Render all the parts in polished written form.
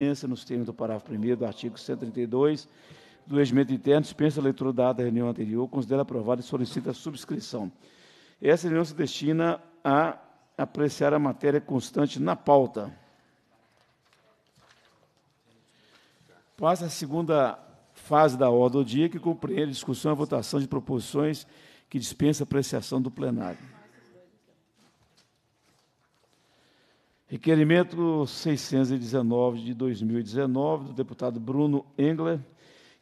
Nos termos do parágrafo 1º do artigo 132 do Regimento Interno, dispensa a leitura da ata da reunião anterior, considera aprovada e solicita a subscrição. Essa reunião se destina a apreciar a matéria constante na pauta. Passa a segunda fase da ordem do dia, que compreende a discussão e a votação de proposições que dispensa a apreciação do plenário. Requerimento 619, de 2019, do deputado Bruno Engler,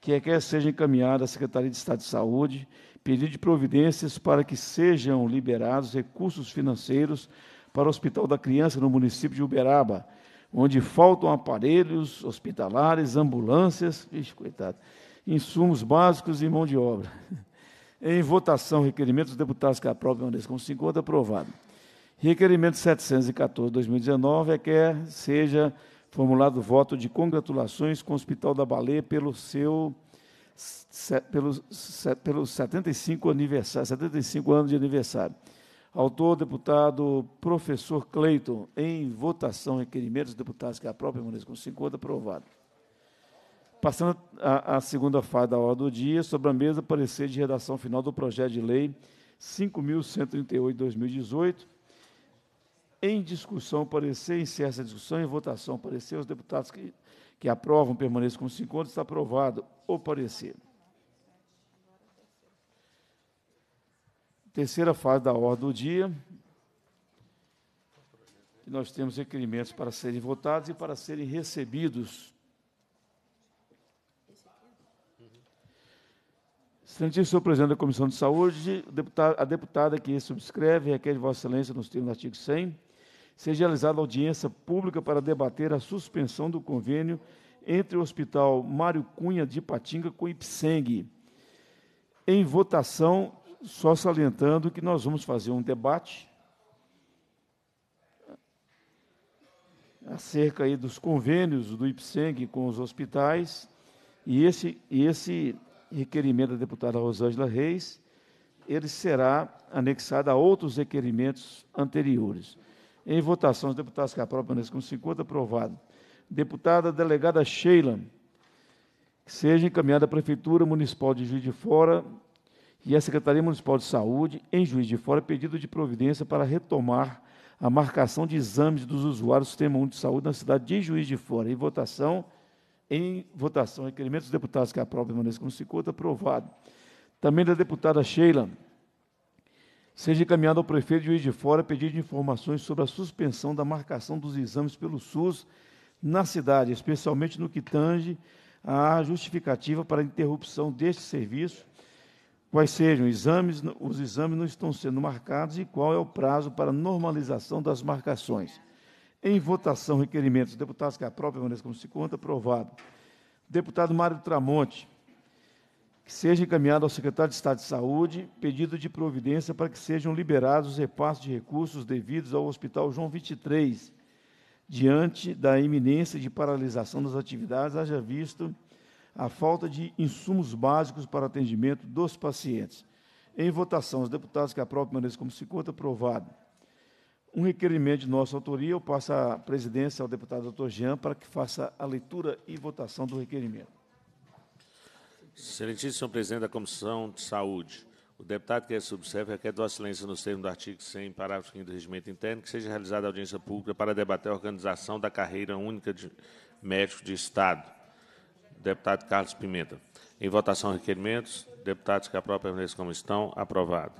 que requer seja encaminhada à Secretaria de Estado de Saúde, pedido de providências para que sejam liberados recursos financeiros para o Hospital da Criança no município de Uberaba, onde faltam aparelhos hospitalares, ambulâncias, ixi, coitado, insumos básicos e mão de obra. Em votação, requerimento dos deputados que aprovam, com 50, aprovado. Requerimento 714, 2019, é que seja formulado voto de congratulações com o Hospital da Baleia pelo 75 anos de aniversário. Autor, deputado professor Cleiton. Em votação, requerimentos dos deputados que aprovam, permaneçam com 50, aprovado. Passando à segunda fase da ordem do dia, sobre a mesa, parecer de redação final do projeto de lei 5.138, 2018, em discussão, parecer, encerra essa discussão, em votação, parecer, os deputados que aprovam, permaneçam com 50, está aprovado o parecer. Terceira fase da ordem do dia, nós temos requerimentos para serem votados e para serem recebidos. Excelentíssimo senhor presidente da Comissão de Saúde, a deputada que subscreve requer de Vossa Excelência, nos termos do artigo 100, seja realizada audiência pública para debater a suspensão do convênio entre o Hospital Mário Cunha de Ipatinga com o Ipseng. Em votação, só salientando que nós vamos fazer um debate acerca aí dos convênios do Ipseng com os hospitais, e esse requerimento da deputada Rosângela Reis, ele será anexado a outros requerimentos anteriores. Em votação, os deputados que aprovam, permaneçam com 50, aprovado. Deputada delegada Sheila, que seja encaminhada à Prefeitura Municipal de Juiz de Fora e à Secretaria Municipal de Saúde, em Juiz de Fora, pedido de providência para retomar a marcação de exames dos usuários do Sistema Único de Saúde na cidade de Juiz de Fora. Em votação, requerimentos dos deputados que aprovam, permaneçam com 50, aprovado. Também da deputada Sheila, seja encaminhado ao prefeito de Juiz de Fora pedido de informações sobre a suspensão da marcação dos exames pelo SUS na cidade, especialmente no que tange à justificativa para a interrupção deste serviço, quais sejam os exames não estão sendo marcados e qual é o prazo para normalização das marcações. Em votação, requerimentos dos deputados que aprovam, permaneçam com 50, aprovado. Deputado Mário Tramonti, que seja encaminhado ao secretário de Estado de Saúde, pedido de providência para que sejam liberados os repassos de recursos devidos ao Hospital João XXIII, diante da iminência de paralisação das atividades, haja visto a falta de insumos básicos para atendimento dos pacientes. Em votação, os deputados que aprovam, permaneçam como 50, aprovado. Um requerimento de nossa autoria, eu passo a presidência ao deputado doutor Jean para que faça a leitura e votação do requerimento. Excelentíssimo senhor presidente da Comissão de Saúde, o deputado que é subserve requer de Vossa Excelência, nos termos do artigo 100, parágrafo 5º do Regimento Interno, que seja realizada audiência pública para debater a organização da carreira única de médico de Estado. Deputado Carlos Pimenta. Em votação, requerimentos. Deputados que aprovam, permaneçam como estão. Aprovado.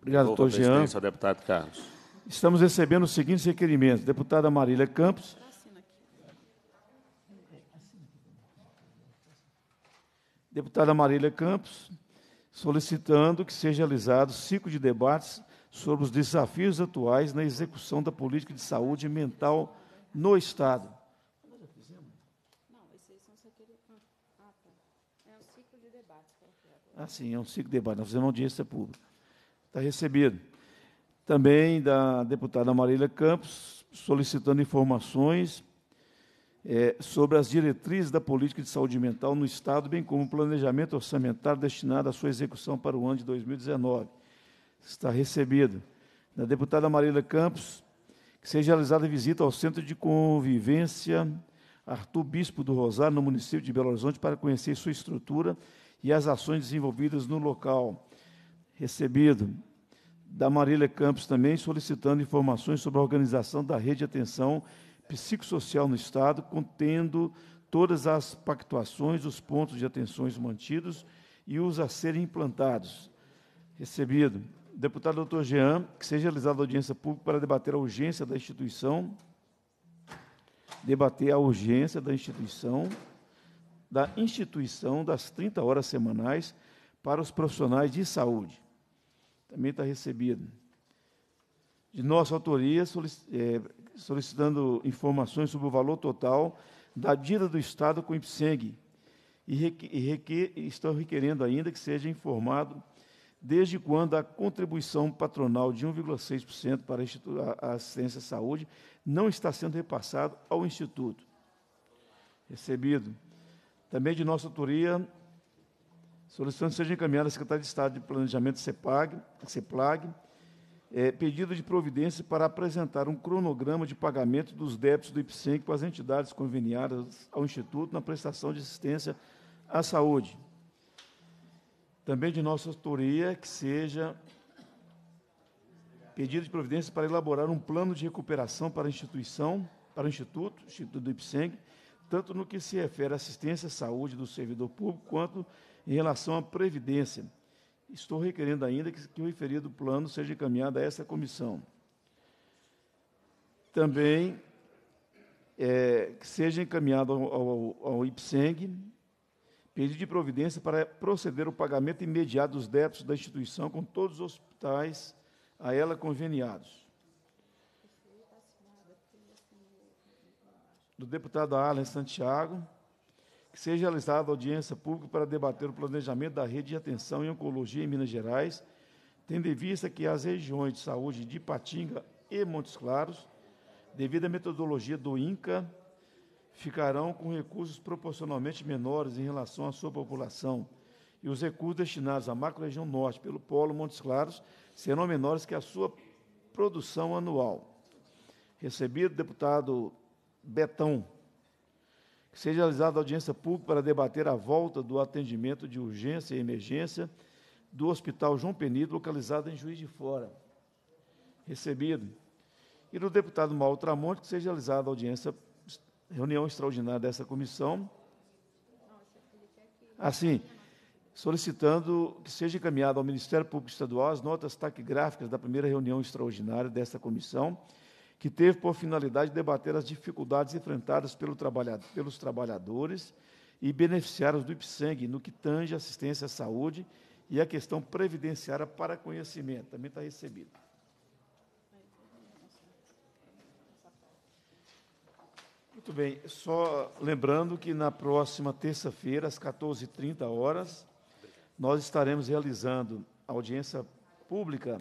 Obrigado, doutor Jean. Presidência ao deputado Carlos. Estamos recebendo os seguintes requerimentos. Deputada Marília Campos. Deputada Marília Campos, solicitando que seja realizado ciclo de debates sobre os desafios atuais na execução da política de saúde mental no Estado. É um ciclo de debates. Ah, sim, é um ciclo de debates. Nós fizemos uma audiência pública. Está recebido. Também da deputada Marília Campos, solicitando informações sobre as diretrizes da política de saúde mental no Estado, bem como o planejamento orçamentário destinado à sua execução para o ano de 2019. Está recebido. Da deputada Marília Campos, que seja realizada visita ao Centro de Convivência Arthur Bispo do Rosário, no município de Belo Horizonte, para conhecer sua estrutura e as ações desenvolvidas no local. Recebido da Marília Campos também, solicitando informações sobre a organização da rede de atenção psicossocial no Estado, contendo todas as pactuações, os pontos de atenções mantidos e os a serem implantados. Recebido deputado doutor Jean, que seja realizada a audiência pública para debater a urgência da instituição, das 30 horas semanais para os profissionais de saúde. Também está recebido. De nossa autoria, solicitando informações sobre o valor total da dívida do Estado com o Ipseng, e estão requerendo ainda que seja informado desde quando a contribuição patronal de 1,6% para a assistência à saúde não está sendo repassado ao Instituto. Recebido. Também de nossa autoria, solicitando que seja encaminhada à Secretaria de Estado de Planejamento CEPLAG, pedido de providência para apresentar um cronograma de pagamento dos débitos do Ipseng com as entidades conveniadas ao Instituto na prestação de assistência à saúde. Também de nossa autoria, que seja pedido de providência para elaborar um plano de recuperação para a instituição, para o Instituto do Ipseng, tanto no que se refere à assistência à saúde do servidor público, quanto em relação à previdência. Estou requerendo ainda que o referido plano seja encaminhado a essa comissão. Também que seja encaminhado ao Ipseng pedido de providência para proceder ao pagamento imediato dos débitos da instituição com todos os hospitais a ela conveniados. Do deputado Arlen Santiago, que seja realizada audiência pública para debater o planejamento da rede de atenção em oncologia em Minas Gerais, tendo em vista que as regiões de saúde de Ipatinga e Montes Claros, devido à metodologia do Inca, ficarão com recursos proporcionalmente menores em relação à sua população, e os recursos destinados à macro-região norte pelo polo Montes Claros serão menores que a sua produção anual. Recebido, deputado Betão, que seja realizada audiência pública para debater a volta do atendimento de urgência e emergência do Hospital João Penido, localizado em Juiz de Fora. Recebido. E do deputado Mauro Tramonti, que seja realizada reunião extraordinária dessa comissão, assim, solicitando que seja encaminhado ao Ministério Público Estadual as notas taquigráficas da primeira reunião extraordinária desta comissão, que teve por finalidade debater as dificuldades enfrentadas pelos trabalhadores e beneficiários do Ipseng no que tange assistência à saúde e a questão previdenciária para conhecimento. Também está recebido. Muito bem. Só lembrando que na próxima terça-feira, às 14h30, nós estaremos realizando a audiência pública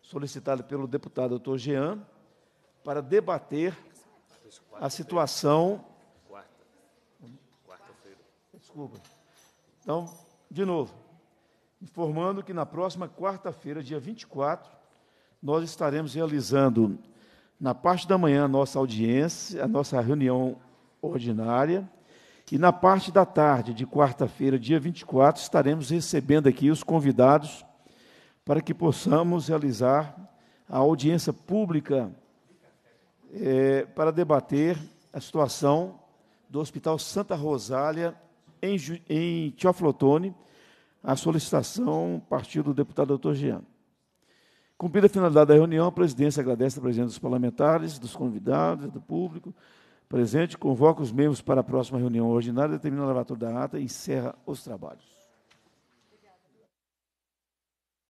solicitada pelo deputado Doutor Jean, para debater a situação... Quarta-feira. Desculpa. Então, de novo, informando que na próxima quarta-feira, dia 24, nós estaremos realizando, na parte da manhã, a nossa audiência, a nossa reunião ordinária, e na parte da tarde de quarta-feira, dia 24, estaremos recebendo aqui os convidados para que possamos realizar a audiência pública para debater a situação do Hospital Santa Rosália em Tioflotone, a solicitação partiu do deputado doutor Jean. Cumprida a finalidade da reunião, a presidência agradece a presença dos parlamentares, dos convidados, do público presente, convoca os membros para a próxima reunião ordinária, determina a lavratura da ata e encerra os trabalhos.